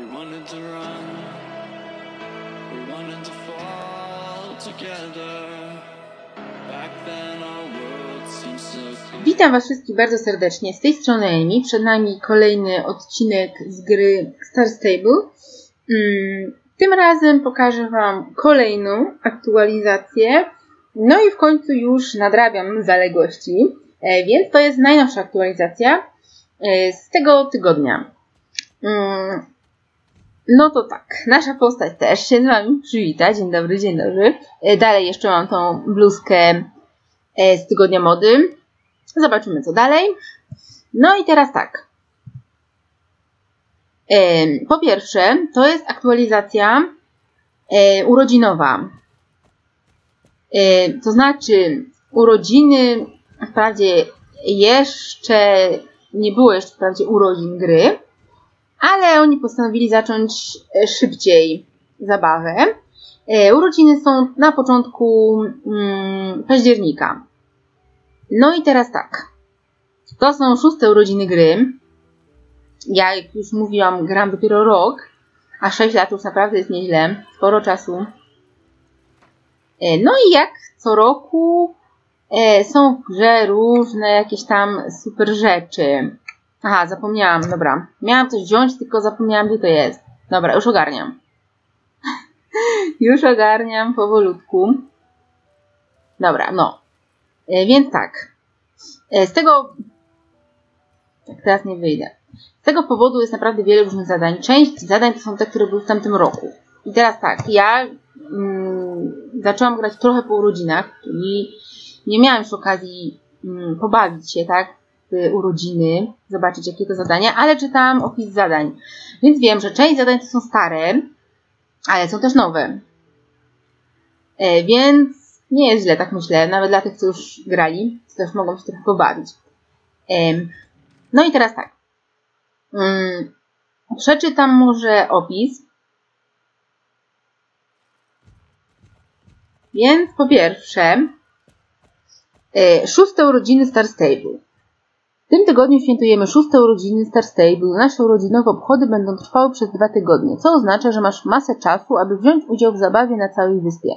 We wanted to run, we wanted to fall together. Back then our world seemed so clear. Witam Was wszystkich bardzo serdecznie, z tej strony Emi. Przed nami kolejny odcinek z gry Star Stable. Tym razem pokażę Wam kolejną aktualizację. No i w końcu już nadrabiam zaległości, więc to jest najnowsza aktualizacja z tego tygodnia. No to tak, nasza postać też się z Wami przywita. Dzień dobry, dzień dobry. Dalej jeszcze mam tą bluzkę z tygodnia mody. Zobaczymy co dalej. No i teraz tak. Po pierwsze, to jest aktualizacja urodzinowa. To znaczy urodziny, wprawdzie jeszcze nie było urodzin gry, ale oni postanowili zacząć szybciej zabawę. Urodziny są na początku października. No i teraz tak. To są szóste urodziny gry. Ja, jak już mówiłam, gram dopiero rok, a 6 lat już naprawdę jest nieźle. Sporo czasu. No i jak co roku są w grze różne jakieś tam super rzeczy. Aha, zapomniałam, dobra. Miałam coś wziąć, tylko zapomniałam, gdzie to jest. Dobra, już ogarniam. Już ogarniam powolutku. Dobra, no. Więc tak. Z tego... Tak, teraz nie wyjdę. Z tego powodu jest naprawdę wiele różnych zadań. Część zadań to są te, które były w tamtym roku. I teraz tak, ja zaczęłam grać trochę po urodzinach, czyli nie miałam już okazji pobawić się, tak? Urodziny, zobaczyć jakie to zadania, ale czytałam opis zadań, więc wiem, że część zadań to są stare, ale są też nowe, więc nie jest źle, tak myślę, nawet dla tych, co już grali, to też mogą się trochę pobawić. No i teraz tak, przeczytam może opis, więc po pierwsze, szóste urodziny Star Stable. W tym tygodniu świętujemy szóste urodziny Star Stable. Nasze urodzinowe obchody będą trwały przez 2 tygodnie, co oznacza, że masz masę czasu, aby wziąć udział w zabawie na całej wyspie.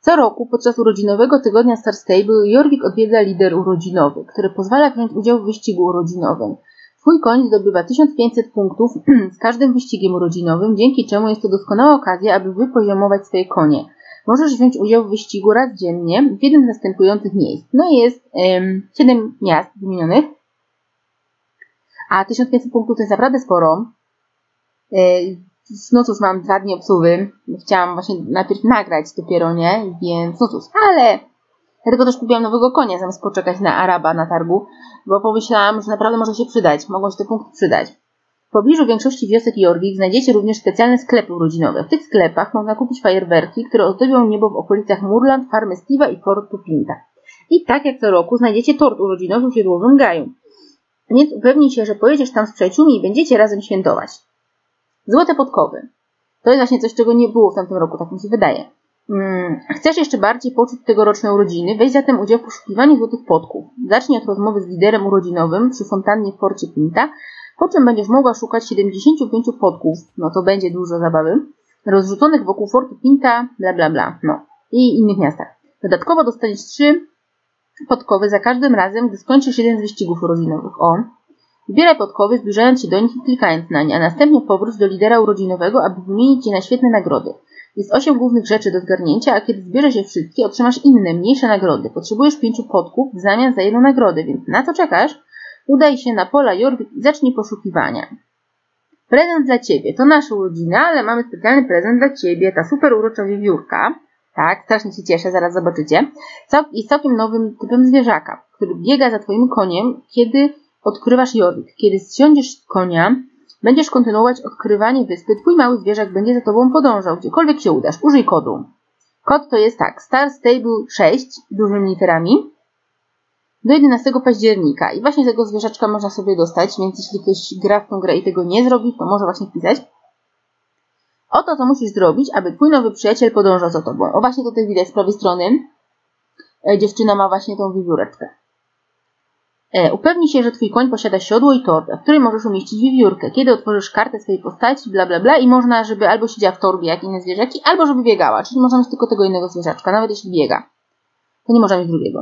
Co roku podczas urodzinowego tygodnia Star Stable Jorvik odwiedza lider urodzinowy, który pozwala wziąć udział w wyścigu urodzinowym. Twój koń zdobywa 1500 punktów z każdym wyścigiem urodzinowym, dzięki czemu jest to doskonała okazja, aby wypoziomować swoje konie. Możesz wziąć udział w wyścigu raz dziennie w jednym z następujących miejsc. No i jest 7 miast wymienionych, a 1500 punktów to jest naprawdę sporo. No cóż, mam 2 dni obsuwy. Chciałam właśnie najpierw nagrać dopiero, nie? Więc no cóż, ale dlatego też kupiłam nowego konia, zamiast poczekać na Araba na targu, bo pomyślałam, że naprawdę może się przydać, mogą się te punkty przydać. W pobliżu większości wiosek Jorvik znajdziecie również specjalne sklepy urodzinowe. W tych sklepach można kupić fajerwerki, które ozdobią niebo w okolicach Moorland, farmy Steve'a i Fortu Pinta. I tak jak co roku znajdziecie tort urodzinowy w siodłowym gaju. Więc upewnij się, że pojedziesz tam z przyjaciółmi i będziecie razem świętować. Złote podkowy. To jest właśnie coś, czego nie było w tamtym roku, tak mi się wydaje. Chcesz jeszcze bardziej poczuć tegoroczne urodziny? Weź zatem udział w poszukiwaniu złotych podków. Zacznij od rozmowy z liderem urodzinowym przy fontannie w Forcie Pinta, po czym będziesz mogła szukać 75 podków, no to będzie dużo zabawy, rozrzuconych wokół Fortu Pinta, bla bla bla, no i innych miastach. Dodatkowo dostaniesz 3 podkowy za każdym razem, gdy skończysz jeden z wyścigów urodzinowych. O! Zbieraj podkowy, zbliżając się do nich i klikając na nie, a następnie powróć do lidera urodzinowego, aby wymienić je na świetne nagrody. Jest 8 głównych rzeczy do zgarnięcia, a kiedy zbierze się wszystkie, otrzymasz inne, mniejsze nagrody. Potrzebujesz 5 podków w zamian za 1 nagrodę, więc na co czekasz? Udaj się na pola Jorvik i zacznij poszukiwania. Prezent dla Ciebie. To nasza urodzina, ale mamy specjalny prezent dla Ciebie. Ta super urocza wiewiórka. Tak, strasznie się cieszę, zaraz zobaczycie. Jest całkiem nowym typem zwierzaka, który biega za Twoim koniem, kiedy odkrywasz Jorvik. Kiedy zsiądziesz z konia, będziesz kontynuować odkrywanie wyspy. Twój mały zwierzak będzie za Tobą podążał, gdziekolwiek się udasz. Użyj kodu. Kod to jest tak, Star Stable 6, dużymi literami. Do 11 października. I właśnie tego zwierzaczka można sobie dostać, więc jeśli ktoś gra w tą grę i tego nie zrobi, to może właśnie wpisać. Oto co musisz zrobić, aby twój nowy przyjaciel podążał za tobą. O, właśnie tutaj widać z prawej strony. Dziewczyna ma właśnie tą wiewióreczkę. Upewnij się, że twój koń posiada siodło i torbę, w której możesz umieścić wiewiórkę. Kiedy otworzysz kartę swojej postaci, bla bla bla, i można, żeby albo siedziała w torbie jak inne zwierzaki, albo żeby biegała. Czyli można mieć tylko tego innego zwierzaczka, nawet jeśli biega. To nie można mieć drugiego.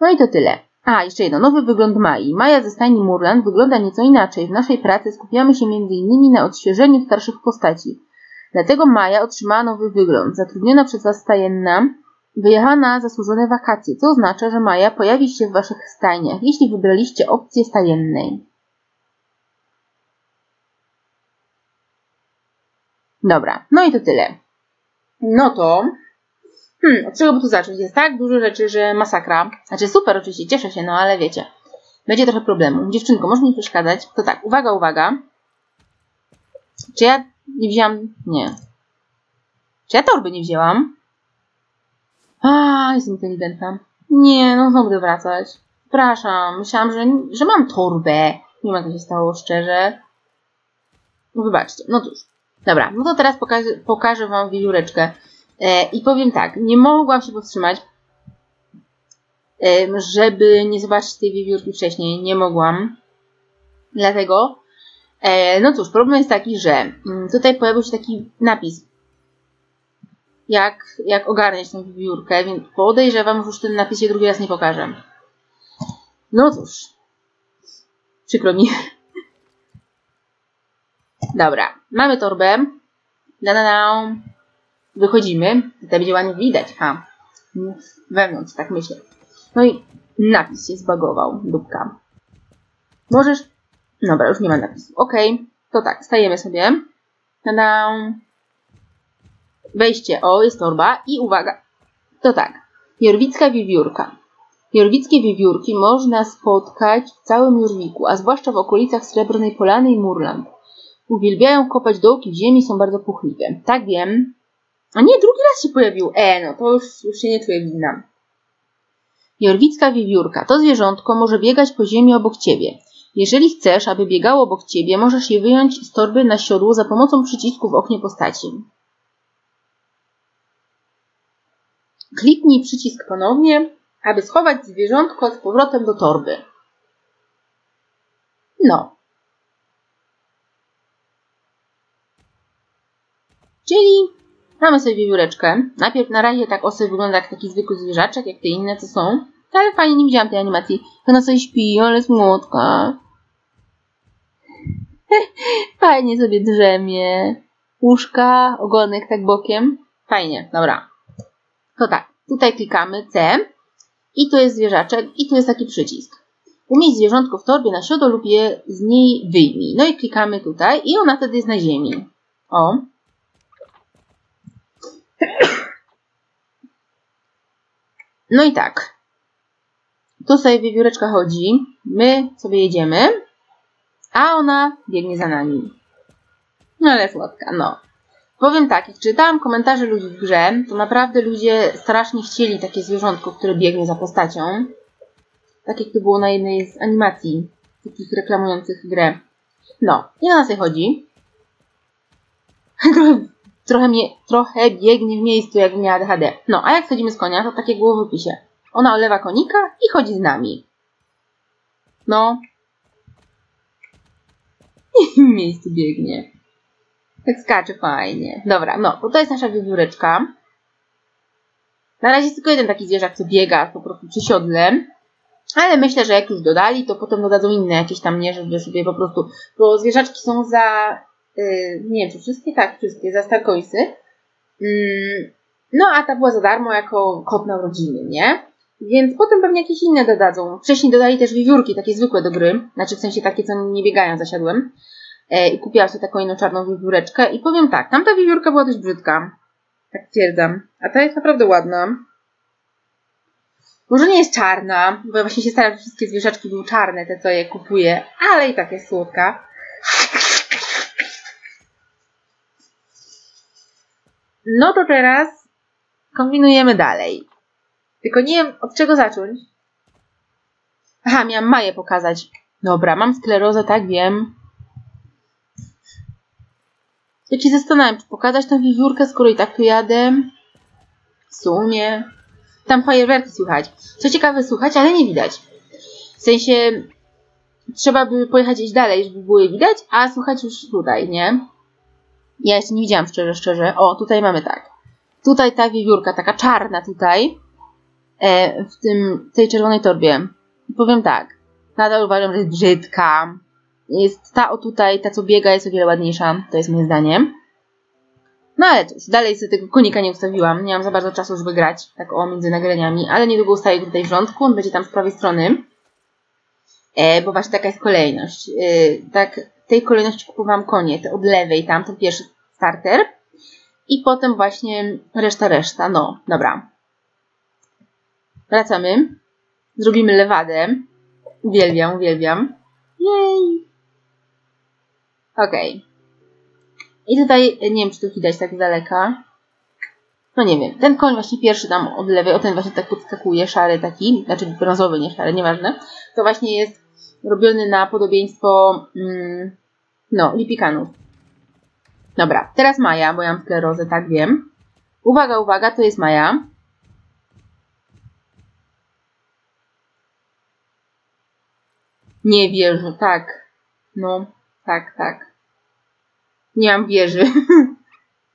No i to tyle. A, jeszcze jedno. Nowy wygląd Mai. Maja ze stajni Moorland wygląda nieco inaczej. W naszej pracy skupiamy się m.in. na odświeżeniu starszych postaci. Dlatego Maja otrzymała nowy wygląd. Zatrudniona przez was stajenna wyjechała na zasłużone wakacje, co oznacza, że Maja pojawi się w waszych stajniach, jeśli wybraliście opcję stajennej. Dobra, no i to tyle. No to... od czego by tu zacząć? Jest tak dużo rzeczy, że masakra. Znaczy super, oczywiście, cieszę się, no ale wiecie. Będzie trochę problemu. Dziewczynko, może mi przeszkadzać? To tak, uwaga, uwaga. Czy ja nie wzięłam... Nie. Czy ja torby nie wzięłam? A, jestem inteligentna. Nie, no znowu będę wracać. Przepraszam, myślałam, że mam torbę. Nie wiem, jak to się stało, szczerze. No wybaczcie, no cóż. Dobra, no to teraz pokażę wam wiewióreczkę. I powiem tak, nie mogłam się powstrzymać, żeby nie zobaczyć tej wiewiórki wcześniej. Nie mogłam. Dlatego, no cóż, problem jest taki, że tutaj pojawił się taki napis. Jak ogarniać tą wiewiórkę, więc podejrzewam, że już ten napis się drugi raz nie pokażę. No cóż. Przykro mi. Dobra, mamy torbę. Wychodzimy. Tutaj będzie ładnie widać. Ha, wewnątrz, tak myślę. No i napis się zbagował, dupka. Możesz... Dobra, już nie ma napisu. Okej, to tak, stajemy sobie. Wejście, o, jest torba i uwaga, to tak, jorwicka wiewiórka. Jorwickie wiewiórki można spotkać w całym Jorwiku, a zwłaszcza w okolicach Srebrnej Polany i Moorland. Uwielbiają kopać dołki w ziemi, są bardzo puchliwe. Tak, wiem. A nie, drugi raz się pojawił. No to już się nie czuję winna. Jorwicka wiewiórka. To zwierzątko może biegać po ziemi obok ciebie. Jeżeli chcesz, aby biegało obok ciebie, możesz je wyjąć z torby na siodło za pomocą przycisku w oknie postaci. Kliknij przycisk ponownie, aby schować zwierzątko z powrotem do torby. No. Czyli... Mamy sobie wiewióreczkę. Najpierw na razie tak osy wygląda jak taki zwykły zwierzaczek, jak te inne, co są. Ale fajnie, nie widziałam tej animacji. Ona sobie śpi, ale smutka. Fajnie sobie drzemie. Łóżka, ogonek tak bokiem. Fajnie, dobra. To tak, tutaj klikamy C. I tu jest zwierzaczek, i tu jest taki przycisk. Umieść zwierzątko w torbie na siodło lub je z niej wyjmij. No i klikamy tutaj i ona wtedy jest na ziemi. O. No i tak, tu sobie wiewióreczka chodzi, my sobie jedziemy, a ona biegnie za nami. No ale słodka, no. Powiem tak, jak czytałam komentarze ludzi w grze, to naprawdę ludzie strasznie chcieli takie zwierzątko, które biegnie za postacią. Tak jak to było na jednej z animacji, takich reklamujących grę. No, i ona sobie chodzi. Trochę biegnie w miejscu, jak miała ADHD. No, a jak schodzimy z konia, to takie głowopisie. Ona olewa konika i chodzi z nami. No. I w miejscu biegnie. Tak skacze fajnie. Dobra, no, bo to jest nasza wiewióreczka. Na razie jest tylko jeden taki zwierzak, co biega po prostu przy siodle. Ale myślę, że jak już dodali, to potem dodadzą inne jakieś tam, nie, żeby sobie po prostu... Bo zwierzaczki są za... nie wiem, czy wszystkie? Tak, wszystkie, za Starcoinsy. No, a ta była za darmo jako kod na urodziny, nie? Więc potem pewnie jakieś inne dodadzą. Wcześniej dodali też wiewiórki, takie zwykłe do gry. Znaczy, w sensie takie, co nie biegają za siodłem. I kupiłam sobie taką inną czarną wiewióreczkę. I powiem tak, tamta wiewiórka była dość brzydka. Tak twierdzam. A ta jest naprawdę ładna. Może nie jest czarna, bo ja właśnie się staram, że wszystkie zwierzaczki były czarne, te, co je kupuję. Ale i tak jest słodka. No to teraz kombinujemy dalej. Tylko nie wiem, od czego zacząć. Aha, miałam Maję pokazać. Dobra, mam sklerozę, tak wiem. Ja się zastanawiam, czy pokazać tą wiewiórkę, skoro i tak tu jadę. W sumie. Tam fajerwerki słychać. Co ciekawe, słychać, ale nie widać. W sensie trzeba by pojechać gdzieś dalej, żeby było je widać, a słuchać już tutaj, nie? Ja jeszcze nie widziałam szczerze. O, tutaj mamy tak. Tutaj ta wiewiórka, taka czarna tutaj, w tej czerwonej torbie. Powiem tak, nadal uważam, że jest brzydka. Jest ta o tutaj, ta co biega, jest o wiele ładniejsza. To jest moje zdanie. No ale cóż, dalej sobie tego konika nie ustawiłam. Nie mam za bardzo czasu, żeby grać, tak o, między nagraniami. Ale niedługo ustawię tutaj w rządku, on będzie tam z prawej strony. Bo właśnie taka jest kolejność. Tak, w tej kolejności kupowałam konie, te od lewej tam, ten pierwszy starter. I potem właśnie reszta. No, dobra. Wracamy. Zrobimy lewadę. Uwielbiam. Jej! Okej. I tutaj, nie wiem, czy to widać tak z daleka. No nie wiem. Ten koń właśnie pierwszy tam od lewej, o ten właśnie tak podskakuje, szary taki, znaczy brązowy, nie szary, nieważne. To właśnie jest robiony na podobieństwo, no, lipikanów. Dobra, teraz Maja, bo ja mam sklerozę, tak wiem. Uwaga, to jest Maja. Nie wierzę, tak. No, tak. Nie mam wieży.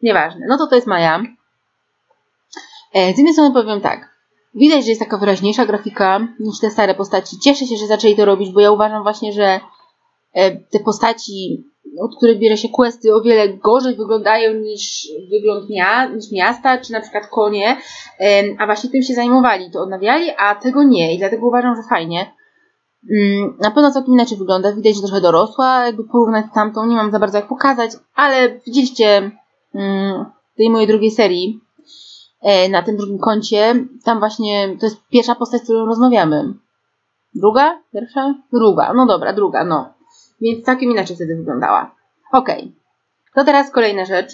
Nieważne. No to jest Maja. Z jednej strony powiem tak. Widać, że jest taka wyraźniejsza grafika niż te stare postaci. Cieszę się, że zaczęli to robić, bo ja uważam właśnie, że te postaci, od których bierze się questy, o wiele gorzej wyglądają niż wygląd miasta, czy na przykład konie. A właśnie tym się zajmowali, to odnawiali, a tego nie. I dlatego uważam, że fajnie. Na pewno całkiem inaczej wygląda, widać, że trochę dorosła, jakby porównać z tamtą, nie mam za bardzo jak pokazać, ale widzieliście tej mojej drugiej serii, na tym drugim koncie, tam właśnie to jest pierwsza postać, z którą rozmawiamy. Druga? Pierwsza? Druga, no dobra, druga, no. Więc całkiem inaczej wtedy wyglądała. Okej. To teraz kolejna rzecz.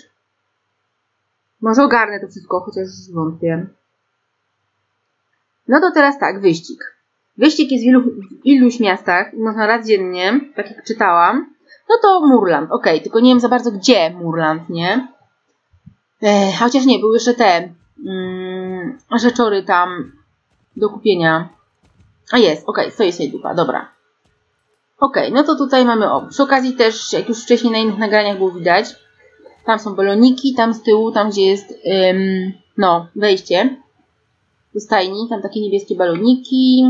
Może ogarnę to wszystko, chociaż wątpię. No to teraz tak, wyścig. Wyścig jest w iluś miastach, można raz dziennie, tak jak czytałam. No to Moorland, okej, tylko nie wiem za bardzo gdzie Moorland, nie? Chociaż nie, były jeszcze te rzeczory tam do kupienia. A jest, okej, stoi sobie dupa, dobra. Okej, no to tutaj mamy o. Przy okazji też, jak już wcześniej na innych nagraniach było widać, tam są baloniki, tam z tyłu, tam gdzie jest, no, wejście do stajni, tam takie niebieskie baloniki.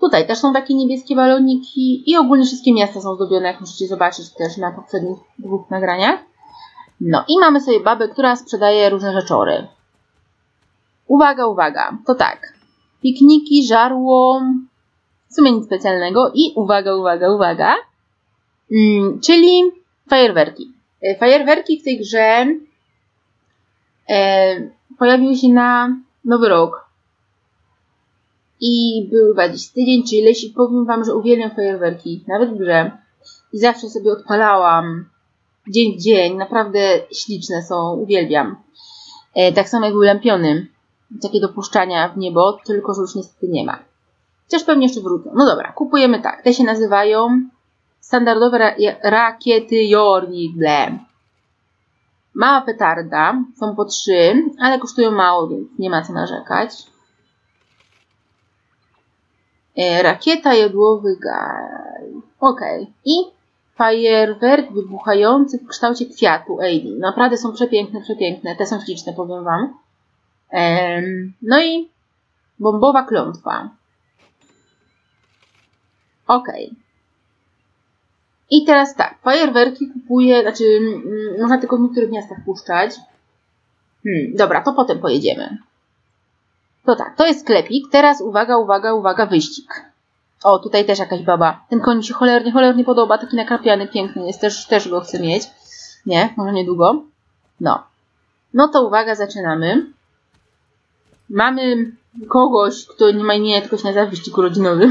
Tutaj też są takie niebieskie baloniki i ogólnie wszystkie miasta są zdobione, jak możecie zobaczyć też na poprzednich dwóch nagraniach. No i mamy sobie babę, która sprzedaje różne rzeczory. Uwaga, to tak. Pikniki, żarło, w sumie nic specjalnego i uwaga, czyli fajerwerki. Fajerwerki w tej grze pojawiły się na Nowy Rok. I były chyba gdzieś tydzień czy ileś i powiem wam, że uwielbiam fajerwerki, nawet w grze. I zawsze sobie odpalałam dzień w dzień, naprawdę śliczne są, uwielbiam. Tak samo jak były lampiony, takie dopuszczania w niebo, tylko że już niestety nie ma. Chociaż pewnie jeszcze wrócą. No dobra, kupujemy tak, te się nazywają standardowe rakiety Jorvik. Mała petarda, są po 3, ale kosztują mało, więc nie ma co narzekać. Rakieta, jodłowy gaj. Okej. I fajerwerk wybuchający w kształcie kwiatu. Ej, naprawdę są przepiękne. Te są śliczne, powiem wam. No i bombowa klątwa. Okej. I teraz tak, fajerwerki kupuję, znaczy można tylko w niektórych miastach puszczać. Dobra, to potem pojedziemy. To tak, to jest sklepik. Teraz uwaga, wyścig. O, tutaj też jakaś baba. Ten koń mi się cholernie podoba, taki nakrapiany, piękny jest, też go chcę mieć. Nie, może niedługo. No. No to uwaga, zaczynamy. Mamy kogoś, kto nie ma imienia, tylko się nazywa wyścig urodzinowy.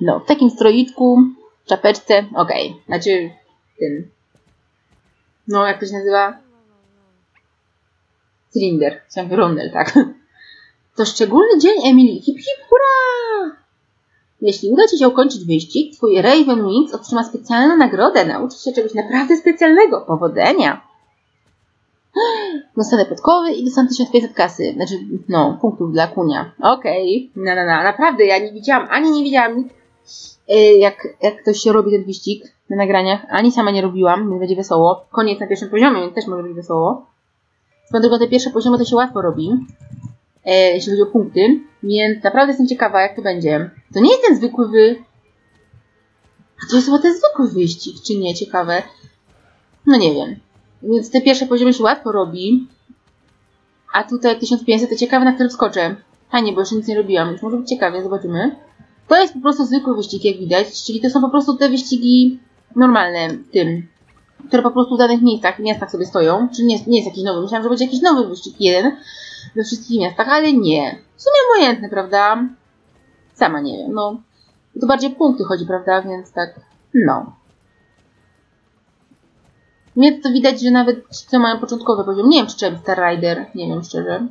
No, w takim stroiczku, czapeczce, okej. Znaczy, tym. No, jak to się nazywa? Cylinder, chciałam rondel, tak. To szczególny dzień, Emilii. Hip, hip, hurra! Jeśli uda Ci się ukończyć wyścig, Twój Raven Wings otrzyma specjalną nagrodę. Nauczy się czegoś naprawdę specjalnego. Powodzenia! Dostanę podkowy i dostanę 1500 kasy. Znaczy, no, punktów dla kunia. Okej. Okay. Naprawdę, ja nie widziałam, ani nie widziałam, jak ktoś robi ten wyścig na nagraniach. Ani sama nie robiłam, więc będzie wesoło. Koniec na pierwszym poziomie, więc też może być wesoło. Swoją drogą, te pierwsze poziomy to się łatwo robi, jeśli chodzi o punkty. Więc naprawdę jestem ciekawa, jak to będzie. To nie jest ten zwykły A to jest chyba ten zwykły wyścig, czy nie? Ciekawe. No nie wiem. Więc te pierwsze poziomy się łatwo robi. A tutaj 1500 to ciekawe, na którym skoczę. Fajnie, bo jeszcze nic nie robiłam. Już może być ciekawie, zobaczymy. To jest po prostu zwykły wyścig, jak widać. Czyli to są po prostu te wyścigi normalne, które po prostu w danych miejscach, miastach sobie stoją. Czyli nie jest jakiś nowy. Myślałam, że będzie jakiś nowy wyścig, jeden we wszystkich miastach, ale nie. W sumie obojętny, prawda? Sama nie wiem, no. To bardziej punkty chodzi, prawda? Więc tak, no. Mnie to widać, że nawet ci, co mają początkowy poziom, nie wiem, czy czym Star Rider, nie wiem szczerze.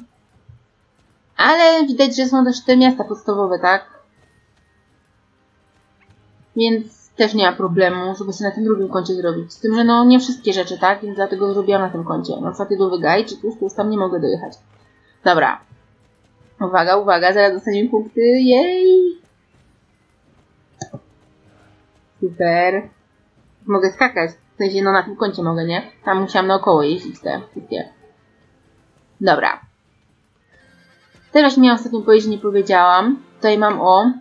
Ale widać, że są też te miasta podstawowe, tak? Więc też nie ma problemu, żeby sobie na tym drugim koncie zrobić. Z tym, że no nie wszystkie rzeczy, tak? Więc dlatego zrobiłam na tym koncie. Na przykład Jorvicka czy tu tam nie mogę dojechać. Dobra. Uwaga, uwaga, zaraz dostaniemy punkty. Jej! Super. Mogę skakać. W sensie, no na tym koncie mogę, nie? Tam musiałam naokoło jeździć te wszystkie. Dobra. Teraz miałam ostatnio pojeździć, nie powiedziałam. Tutaj mam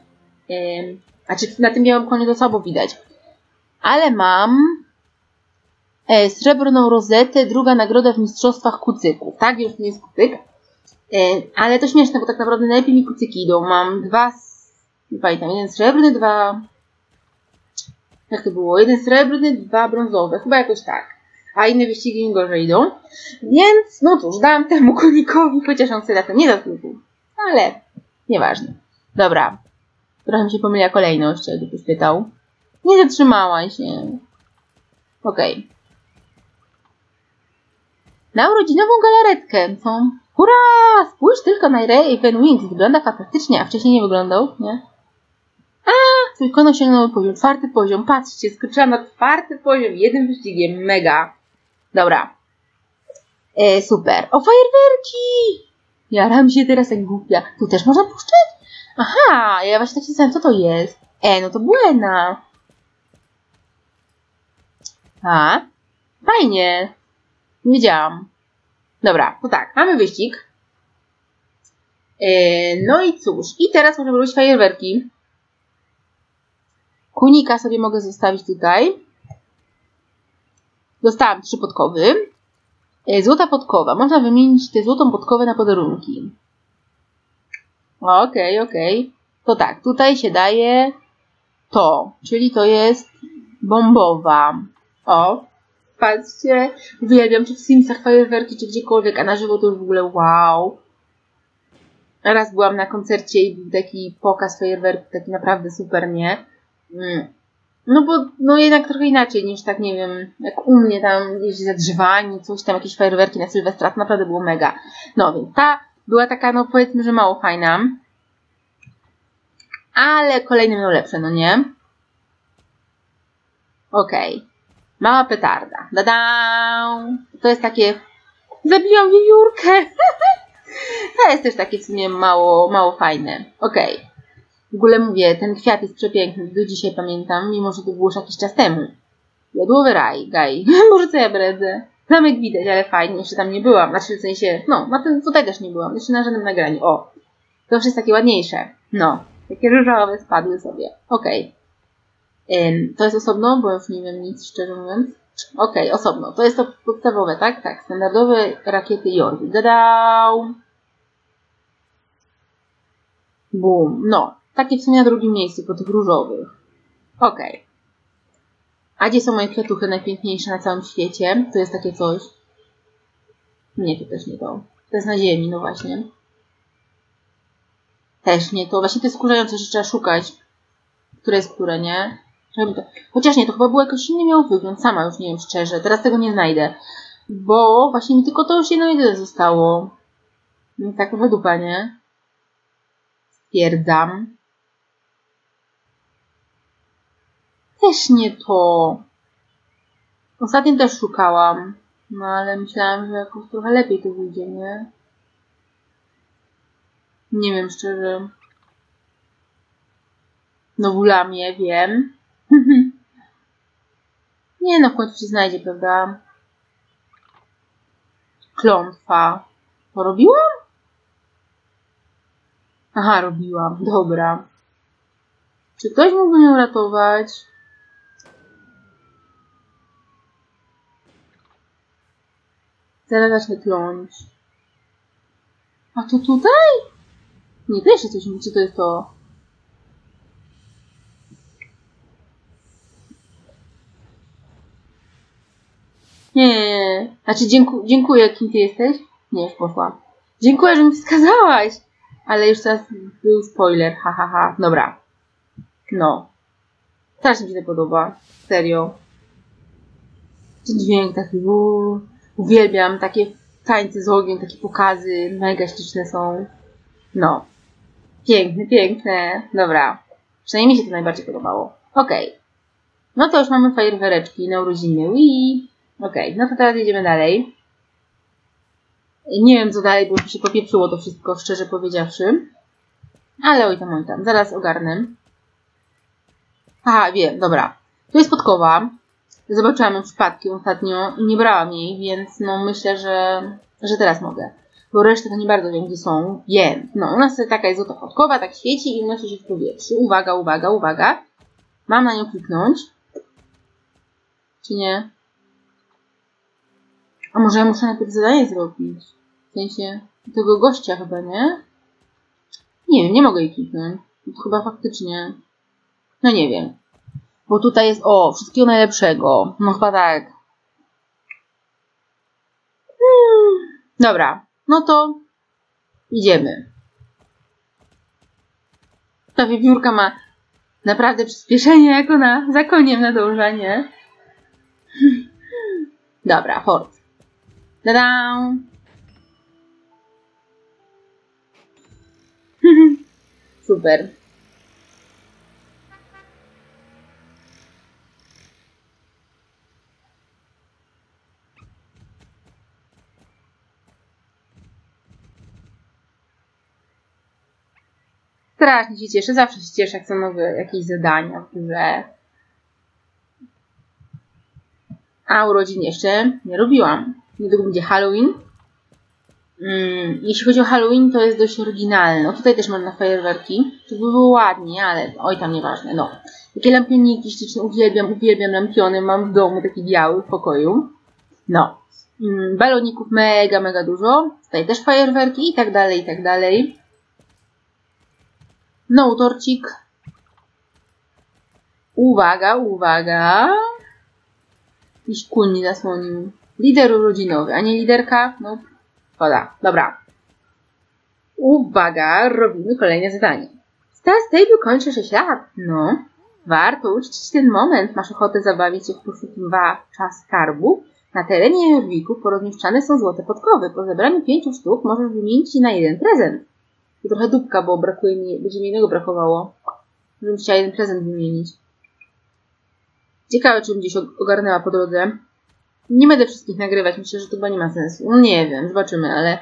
znaczy na tym białym koniu to słabo widać. Ale mam srebrną rozetę, druga nagroda w mistrzostwach kucyków. Tak, już nie jest kucyk. Ale to śmieszne, bo tak naprawdę najlepiej mi kucyki idą. Mam dwa, nie pamiętam, jeden srebrny, dwa... Jak to było? Jeden srebrny, dwa brązowe. Chyba jakoś tak. A inne wyścigi nie gorzej idą. Więc, no cóż, dałam temu konikowi, chociaż on sobie na tym nie zasłużył. Ale, nieważne. Dobra. Trochę mi się pomyliła kolejność, jak ktoś pytał. Nie zatrzymała się. Okej. Na urodzinową galaretkę. Co? Hurra! Spójrz tylko na Rey i Penwings. Wygląda fantastycznie, a wcześniej nie wyglądał, nie? Twój kono sięgnął poziom, czwarty poziom. Patrzcie, skoczyłam na czwarty poziom jednym wyścigiem. Mega. Dobra. Super. O, fajerwerki! Jaram się teraz jak głupia. Tu też można puszczać? Aha, ja właśnie tak się zastanawiam, co to jest. No to buena. A, fajnie. Nie wiedziałam. Dobra, to tak, mamy wyścig. No i cóż. I teraz możemy robić fajerwerki. Kunika sobie mogę zostawić tutaj. Dostałam 3 podkowy. Złota podkowa. Można wymienić tę złotą podkowę na podarunki. Okej, okej. To tak, tutaj się daje to. Czyli to jest bombowa. O, patrzcie. Uwielbiam, czy w Simsach, fajerwerki, czy gdziekolwiek, a na żywo to już w ogóle wow. Raz byłam na koncercie i był taki pokaz fajerwerki, taki naprawdę super, nie? No bo no jednak trochę inaczej niż tak, nie wiem, jak u mnie tam gdzieś zadrzewanie, coś tam, jakieś fajerwerki na Sylwestra, to naprawdę było mega. No więc ta była taka, no powiedzmy, że mało fajna, ale kolejne miały lepsze, no nie? Okej. Mała petarda. Da-dam! To jest takie... Zabiłam wiewiórkę! To jest też takie w sumie mało fajne. Okej. W ogóle mówię, ten kwiat jest przepiękny, do dzisiaj pamiętam, mimo że to było już jakiś czas temu. Jodłowy raj, gaj. Może co ja bredzę? Zamek widać, ale fajnie, jeszcze tam nie byłam. Znaczy w sensie, no, na tym tutaj też nie byłam, jeszcze na żadnym nagraniu. O, to już jest takie ładniejsze. No, takie różowe spadły sobie. Okej. To jest osobno, bo już nie wiem nic, szczerze mówiąc. Okej, osobno. To jest to podstawowe, tak? Tak, standardowe rakiety Jorvik. Dadał! Bum, no. Takie w sumie na drugim miejscu, po tych różowych. Okej. A gdzie są moje kwiatuchy najpiękniejsze na całym świecie? To jest takie coś... Nie, to też nie to. To jest na ziemi, no właśnie. Też nie to. Właśnie to jest wkurzające, że trzeba szukać, które jest które, nie? Chociaż nie, to chyba było jakoś inny miał wygląd. Sama już nie wiem szczerze. Teraz tego nie znajdę. Bo właśnie mi tylko to już jedno jedyne zostało. No, tak trochę dupa, nie? Stwierdzam. Też nie to. Ostatnio też szukałam. No ale myślałam, że jakoś trochę lepiej to wyjdzie, nie? Nie wiem szczerze. No bulamię, wiem. Nie no, w końcu się znajdzie, prawda? Klątwa. Porobiłam? Aha, robiłam. Dobra. Czy ktoś mógłby mnie uratować? Zaraz zacznę kląć. A to tutaj? Nie, też się coś mówi, czy to jest to? Nie. Znaczy, dziękuję, kim ty jesteś? Nie, już poszła. Dziękuję, że mi wskazałaś! Ale już teraz był spoiler, hahaha. Ha, ha. Dobra. No. Strasznie mi się to podoba. Serio. Ten dźwięk taki był. Uwielbiam takie tańce z ogniem, takie pokazy. Mega śliczne są. No. Piękne, piękne. Dobra. Przynajmniej mi się to najbardziej podobało. Okej. Okay. No to już mamy fajerwereczki na urodziny. Wii. Okej, okay, no to teraz jedziemy dalej. Nie wiem co dalej, bo się popieprzyło to wszystko, szczerze powiedziawszy. Ale oj tam, zaraz ogarnę. Aha, wiem, dobra. To jest podkowa. Zobaczyłam ją przypadkiem ostatnio i nie brałam jej, więc no myślę, że teraz mogę. Bo resztę to nie bardzo wiem, gdzie są. Wiem. No, u nas taka jest złota podkowa, tak świeci i unosi się w powietrzu. Uwaga, uwaga, uwaga. Mam na nią kliknąć. Czy nie? A może ja muszę najpierw zadanie zrobić? W sensie tego gościa chyba, nie? Nie wiem, nie mogę jej kliknąć. Chyba faktycznie. No nie wiem. Bo tutaj jest, o, wszystkiego najlepszego. No chyba tak. Dobra, no to idziemy. Ta wiewiórka ma naprawdę przyspieszenie jako na za koniem nadążanie. Dobra, fort. Ta-da! Super. Strasznie się cieszę, zawsze się cieszę, jak są nowe jakieś zadania w grze. A urodzin jeszcze nie robiłam. Niedługo będzie Halloween. Jeśli chodzi o Halloween, to jest dość oryginalne. No, tutaj też mam na fajerwerki. To by było ładnie, ale oj tam nieważne. No. Takie lampioniki śliczne. Uwielbiam lampiony. Mam w domu taki biały w pokoju. No. Baloników mega, mega dużo. Tutaj też fajerwerki i tak dalej, i tak dalej. No, torcik. Uwaga, uwaga. Jakiś kuń mi zasłonił. Lider urodzinowy, a nie liderka? No, szkoda. Dobra. Uwaga, robimy kolejne zadanie. Star Stable kończy 6 lat. No, warto uczcić ten moment. Masz ochotę zabawić się w poszukiwacza skarbu? Na terenie Jorviku porozmieszczane są złote podkowy. Po zebraniu 5 sztuk możesz wymienić je na jeden prezent. To trochę dupka, bo brakuje mi, będzie mi innego brakowało. Żebym chciała jeden prezent wymienić. Ciekawe, czy bym gdzieś ogarnęła po drodze. Nie będę wszystkich nagrywać, myślę, że to chyba nie ma sensu. No nie wiem, zobaczymy, ale...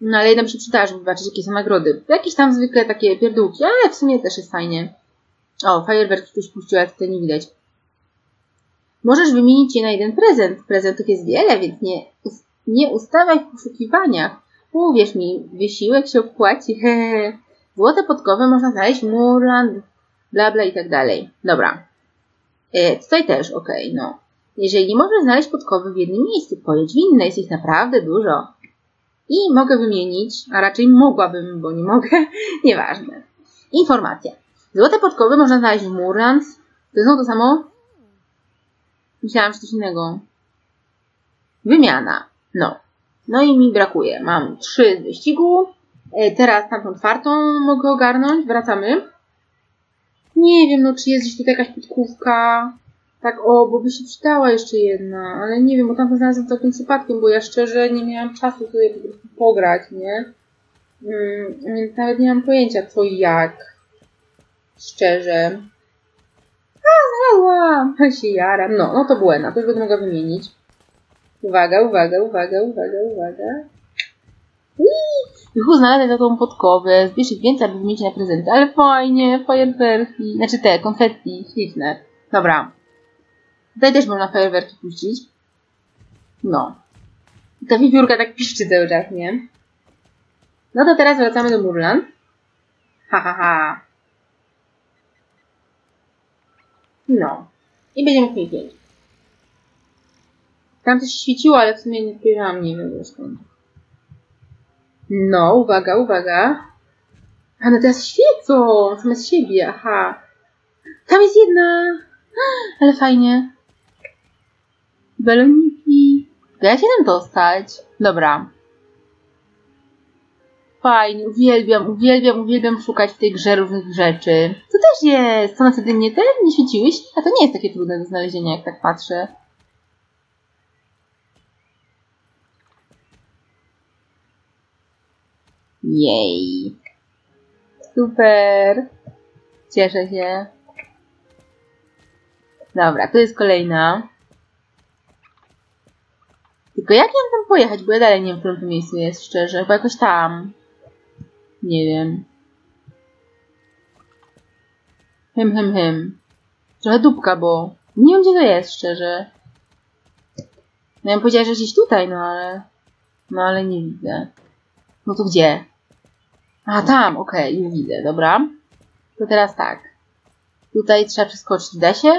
No ale jedna mi się przydała, żeby zobaczyć, jakie są nagrody. Jakieś tam zwykle takie pierdółki, ale w sumie też jest fajnie. O, fajerwerki tu spuściła, ale tutaj nie widać. Możesz wymienić je na jeden prezent. Prezentów jest wiele, więc nie ustawaj w poszukiwaniach. Uwierz mi, wysiłek się opłaci. Złote podkowy można znaleźć, Moorland, bla bla i tak dalej. Dobra. Tutaj też, okej, no. Jeżeli nie możesz znaleźć podkowy w jednym miejscu, pojedź w inne, jest ich naprawdę dużo. I mogę wymienić, a raczej mogłabym, bo nie mogę, nieważne. Informacja. Złote podkowy można znaleźć w Moorland. To znowu to samo? Myślałam, że coś innego. Wymiana. No. No i mi brakuje. Mam 3 z wyścigu. Teraz tamtą 4 mogę ogarnąć. Wracamy. Nie wiem, no czy jest gdzieś tutaj jakaś podkówka. Tak, o, bo by się przydała jeszcze jedna, ale nie wiem, bo tam znalazłam całkiem przypadkiem, bo ja szczerze nie miałam czasu sobie po prostu pograć, nie? Więc nawet nie mam pojęcia co i jak. Szczerze. A, znalazłam! Się jaram. No, no to błędna, to już będę mogła wymienić. Uwaga, uwaga, uwaga, uwaga, uwaga. Juhu, znalazłem taką podkowę. Zbierz ich więcej, aby wymienić na prezenty. Ale fajnie, fajerwerki. Znaczy te, konfetti, śliczne. Dobra. Tutaj też można fajerwerki puścić. No. Ta wiewiórka tak piszczy cały czas, nie? No to teraz wracamy do Moorland. Ha, ha, ha. No. I będziemy klikać. Tam coś świeciło, ale w sumie nie odbierałam, nie wiem skąd. No, uwaga, uwaga. A no teraz świecą same z siebie, aha. Tam jest jedna. Ale fajnie. Baloniki. Ja się tam dostać. Dobra. Fajnie, uwielbiam, uwielbiam, uwielbiam szukać w tej grze różnych rzeczy. To też jest. Co na wtedy mnie te nie świeciłeś? A to nie jest takie trudne do znalezienia, jak tak patrzę. Jej. Super. Cieszę się. Dobra, tu jest kolejna. Tylko jak ja mam tam pojechać, bo ja dalej nie wiem, w którym miejscu jest, szczerze. Bo jakoś tam. Nie wiem. Trochę dupka, bo nie wiem, gdzie to jest, szczerze. No ja bym powiedziała, że gdzieś tutaj, no ale... No ale nie widzę. No to gdzie? A, tam, okej, już widzę, dobra. To teraz tak. Tutaj trzeba przeskoczyć, da się?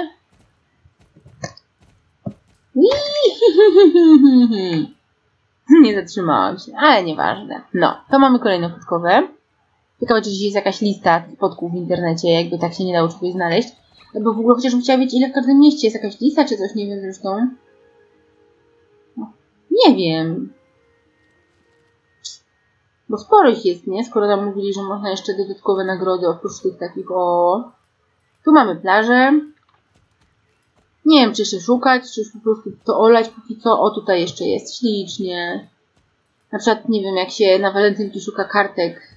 Nie zatrzymałam się, ale nieważne. No, to mamy kolejną podkowę. Ciekawe, czy gdzieś jest jakaś lista tych podków w internecie, jakby tak się nie dało czegoś znaleźć. Bo w ogóle chociaż bym chciała wiedzieć, ile w każdym mieście jest jakaś lista, czy coś, nie wiem zresztą. No, nie wiem. Bo sporo ich jest, nie? Skoro tam mówili, że można jeszcze dodatkowe nagrody oprócz tych takich o... Tu mamy plażę. Nie wiem, czy jeszcze szukać, czy już po prostu to olać póki co. O, tutaj jeszcze jest ślicznie. Na przykład, nie wiem, jak się na walentynki szuka kartek,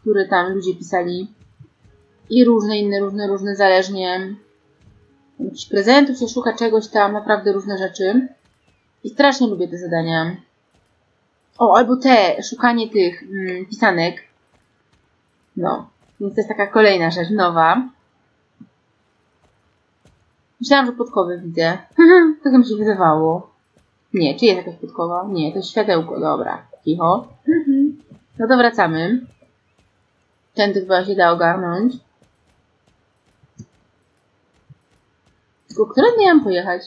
które tam ludzie pisali. I różne inne, różne, zależnie. Jakichś prezentów się szuka, czegoś tam, naprawdę różne rzeczy. I strasznie lubię te zadania. O, albo te, szukanie tych pisanek. No, więc to jest taka kolejna rzecz, nowa. Myślałam, że podkowy widzę. To mi się wydawało. Nie, czy jest jakaś podkowa? Nie, to jest światełko, dobra. Cicho. No to wracamy. Tędy chyba się da ogarnąć. Tylko które miałam pojechać?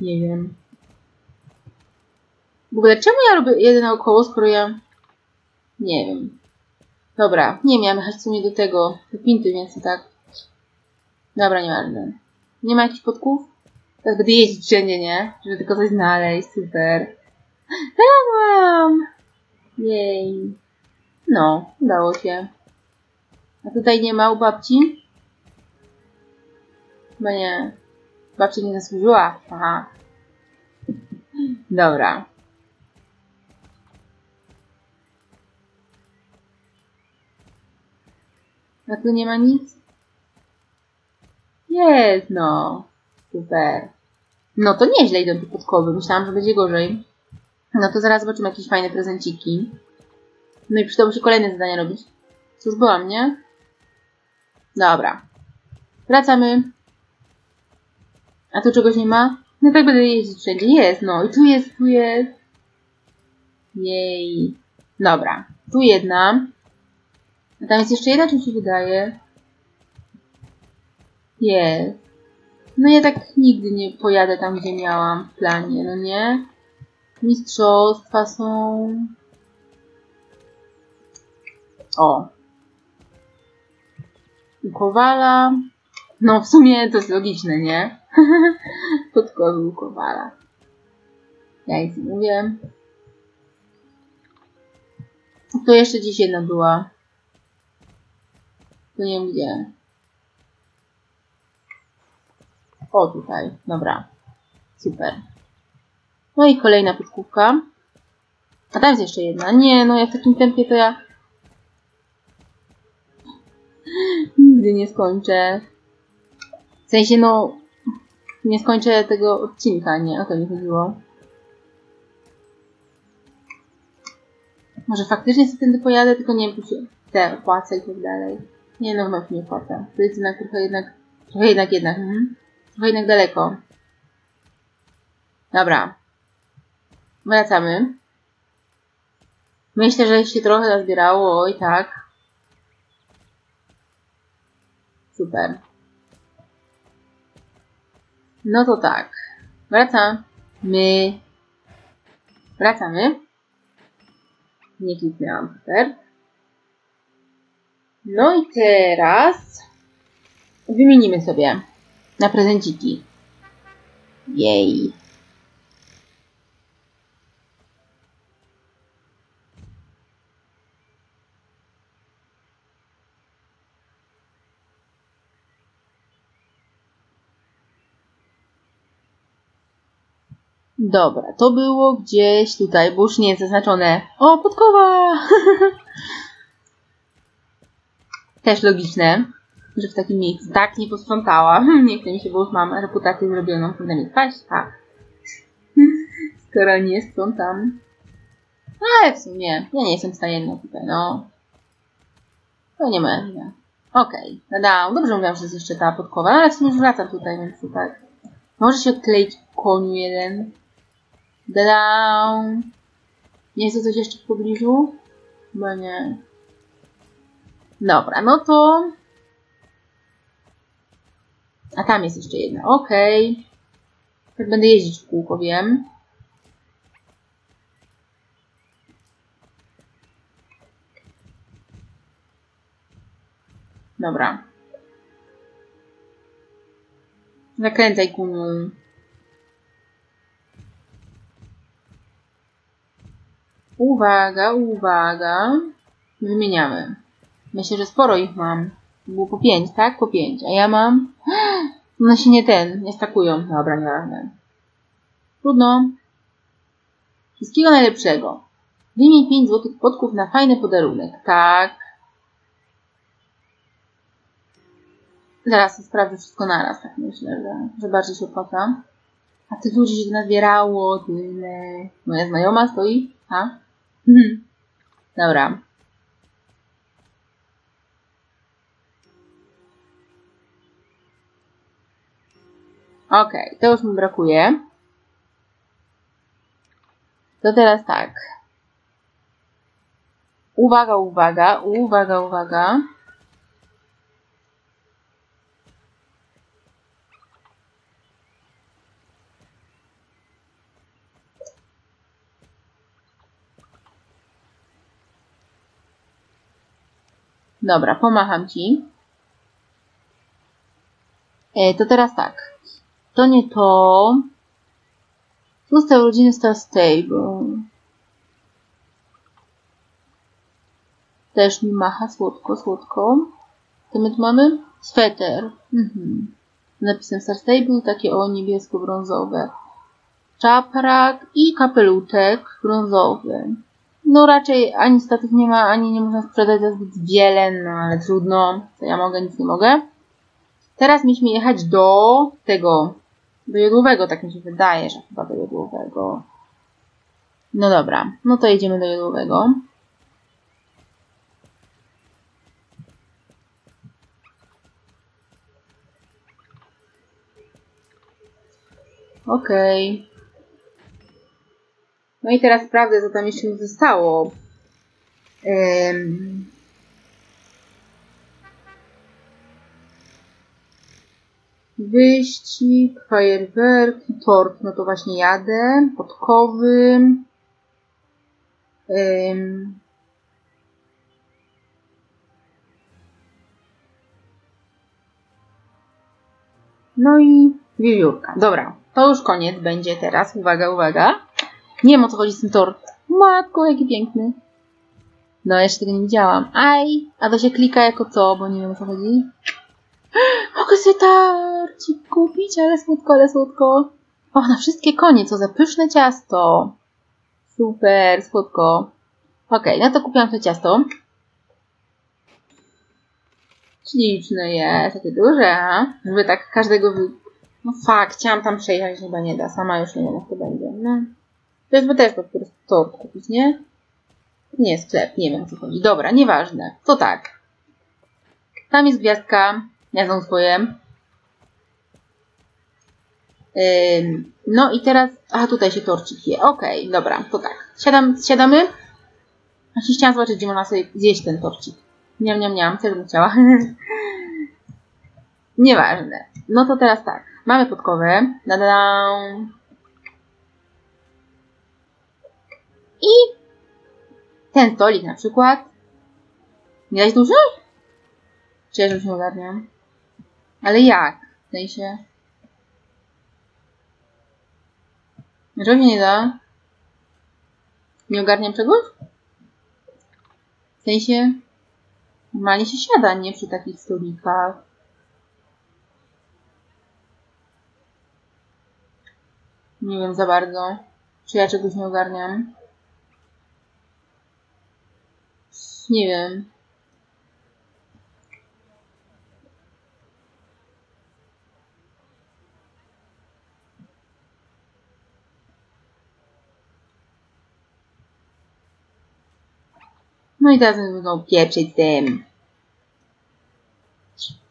Nie wiem. W ogóle czemu ja robię jeden naokoło, skoro ja... Nie wiem. Dobra, nie miałam jechać w sumie do tego, do Pinty, więc tak. Dobra, nieważne. Nie ma jakichś podków? Tak będę jeździć wszędzie, nie? Żeby tylko coś znaleźć, super. Znalazłam! Jej. No, udało się. A tutaj nie ma u babci? Chyba nie. Babcia nie zasłużyła. Aha. Dobra. A tu nie ma nic? Jest, no. Super. No to nieźle idą te podkowy. Myślałam, że będzie gorzej. No to zaraz zobaczymy jakieś fajne prezenciki. No i przydałoby się kolejne zadania robić. Cóż, byłam, nie? Dobra. Wracamy. A tu czegoś nie ma? No tak będę jeździć wszędzie. Jest, no. I tu jest, tu jest. Jej. Dobra. Tu jedna. A tam jest jeszcze jedna, czy mi się wydaje? Jest. No ja tak nigdy nie pojadę tam, gdzie miałam w planie, no nie? Mistrzostwa są... O. U Kowala. No w sumie to jest logiczne, nie? Podkowy u Kowala. Ja nic nie mówię. To jeszcze dziś jedna była. To nie wiem gdzie. O, tutaj. Dobra. Super. No i kolejna podkówka. A tam jest jeszcze jedna. Nie, no ja w takim tempie to ja... Nigdy nie skończę. W sensie, no... Nie skończę tego odcinka, nie? O to mi chodziło. Może faktycznie sobie tędy pojadę, tylko nie wiem, czy te opłacę i tak dalej. Nie, no wnowu nie opłaca. To jest jednak trochę jednak daleko. Dobra. Wracamy. Myślę, że się trochę nazbierało, oj tak. Super. No to tak. Wracamy. Nie kliknęłam super. No i teraz wymienimy sobie na prezenciki. Jej. Dobra, to było gdzieś tutaj, bo już nie jest zaznaczone. O, podkowa! Też logiczne, że w takim miejscu tak nie posprzątałam. Nie chce mi się, bo już mam reputację zrobioną. Powinna mi paść, tak. Skoro nie sprzątam. No ale w sumie, ja nie jestem w stanie no tutaj, no. To nie ma. Okej, nadałam. Dobrze mówiłam, że jest jeszcze ta podkowa, no, ale w sumie już wracam tutaj, więc to tak. Może się odkleić koniu jeden. Dadam. Nie jest to coś jeszcze w pobliżu? Chyba nie. Dobra, no to... A tam jest jeszcze jedna. Okej. Tak będę jeździć w kółko, wiem. Dobra. Zakręcaj kumuł. Uwaga, uwaga. Wymieniamy. Myślę, że sporo ich mam. Było po 5, tak? Po 5. A ja mam... No się nie ten. Nie stakują. Dobra, nieważne. Trudno. Wszystkiego najlepszego. Wymień 5 złotych podków na fajny podarunek. Tak. Zaraz sprawdzę wszystko naraz, tak myślę, że bardziej się opłaca. A tych ludzi się nazbierało tyle. Moja znajoma stoi, a? Dobra. Okej, to już mi brakuje. To teraz tak. Uwaga, uwaga, uwaga, uwaga. Dobra, pomacham ci. To teraz tak. To nie to. Puste urodziny Star Stable. Też mi macha słodko, słodko. To my tu mamy? Sweter. Napisem Star Stable, takie o niebiesko-brązowe. Czaprak i kapelutek brązowy. No raczej ani statów nie ma, ani nie można sprzedać za zbyt wiele, no ale trudno. Co ja mogę, nic nie mogę. Teraz mieliśmy jechać do tego, do jodłowego, tak mi się wydaje, że chyba do jodłowego. No dobra, no to jedziemy do jodłowego. Okej. No i teraz sprawdzę, co tam jeszcze mi zostało. Wyścig, fajerwerki, tort, no to właśnie jadę, podkowy. No i wiewiórka. Dobra, to już koniec będzie teraz. Uwaga, uwaga. Nie wiem, o co chodzi z tym tortem. Matko, jaki piękny. No, jeszcze tego nie widziałam. Aj! A to się klika jako co, bo nie wiem, o co chodzi. Mogę sobie tarcik kupić, ale słodko, ale słodko. O, na wszystkie konie, co za pyszne ciasto. Super, słodko. Okej, no to kupiłam to ciasto. Śliczne jest, takie duże, żeby tak każdego No fakt, chciałam tam przejechać, chyba nie da. Sama już nie wiem, jak to będzie. No. To jest by też po prostu to kupić, nie? Nie, sklep, nie wiem o co chodzi. Dobra, nieważne. To tak. Tam jest gwiazdka. Jadzą swoje. No i teraz... Aha, tutaj się torcik je. Okej, dobra, to tak. Siadamy. Właśnie chciałam zobaczyć, gdzie można sobie zjeść ten torcik. Miam, też bym chciała. Nieważne. No to teraz tak. Mamy podkowę. I... ten stolik na przykład. Nie dać dużo? Czy ja już nie ogarniam? Ale jak? W sensie... Czego się nie da? Nie ogarniam czegoś? W sensie... Normalnie się siada, nie? Przy takich stolikach. Nie wiem za bardzo, czy ja czegoś nie ogarniam. Nie wiem. No i teraz będą pieprzyć tym.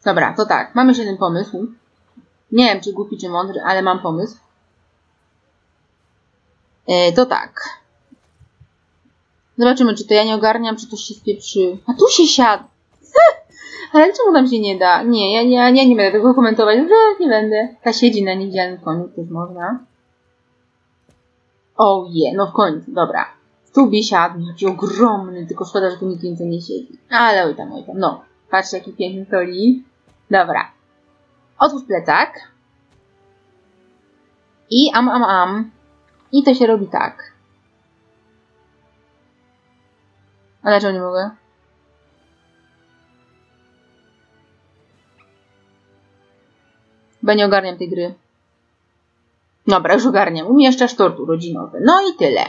Dobra, to tak. Mamy jeszcze jeden pomysł. Nie wiem, czy głupi, czy mądry, ale mam pomysł. To tak. Zobaczymy, czy to ja nie ogarniam, czy coś się spieprzy. A tu się siadł! Ale czemu tam się nie da? Nie, ja nie będę tego komentować. Dobrze, nie będę. Ta siedzi na niewidzialnym koniu, też można. O je, no w końcu, dobra. Tu by siadł, jaki ogromny, tylko szkoda, że tu nikt więcej nie siedzi. Ale oj tam. No, patrzcie, jaki piękny stolik. Dobra. Otwórz plecak. I I to się robi tak. Ale czemu nie mogę? Chyba nie ogarniam tej gry. Dobra, już ogarniam. Umieszczasz tort urodzinowy. No i tyle.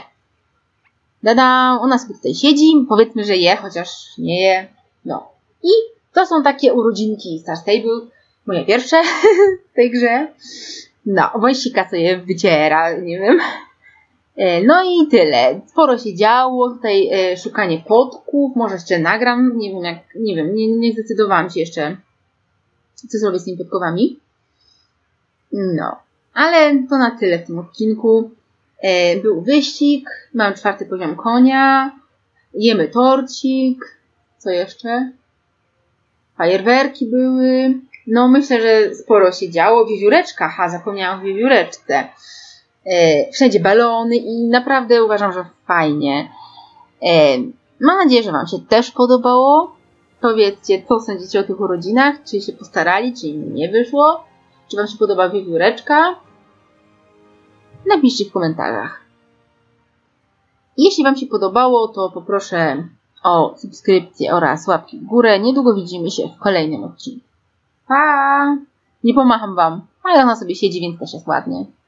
Dada, ona sobie tutaj siedzi. Powiedzmy, że je, chociaż nie je. No. I to są takie urodzinki Star Stable. Moje pierwsze w tej grze. No, wąsika sobie wyciera, nie wiem. No i tyle. Sporo się działo. Tutaj szukanie podków. Może jeszcze nagram. Nie wiem, nie zdecydowałam się jeszcze, co zrobię z tymi podkowami. No, ale to na tyle w tym odcinku. Był wyścig. Mam 4. poziom konia. Jemy torcik. Co jeszcze? Fajerwerki były. No, myślę, że sporo się działo. Wiewióreczka. Ha, zapomniałam o wiewióreczce. Wszędzie balony i naprawdę uważam, że fajnie. Mam nadzieję, że Wam się też podobało. Powiedzcie, co sądzicie o tych urodzinach, czy się postarali, czy im nie wyszło, czy Wam się podoba wiewióreczka. Napiszcie w komentarzach. Jeśli Wam się podobało, to poproszę o subskrypcję oraz łapki w górę. Niedługo widzimy się w kolejnym odcinku. Pa! Nie pomacham Wam, ale ona sobie siedzi, więc też jest ładnie.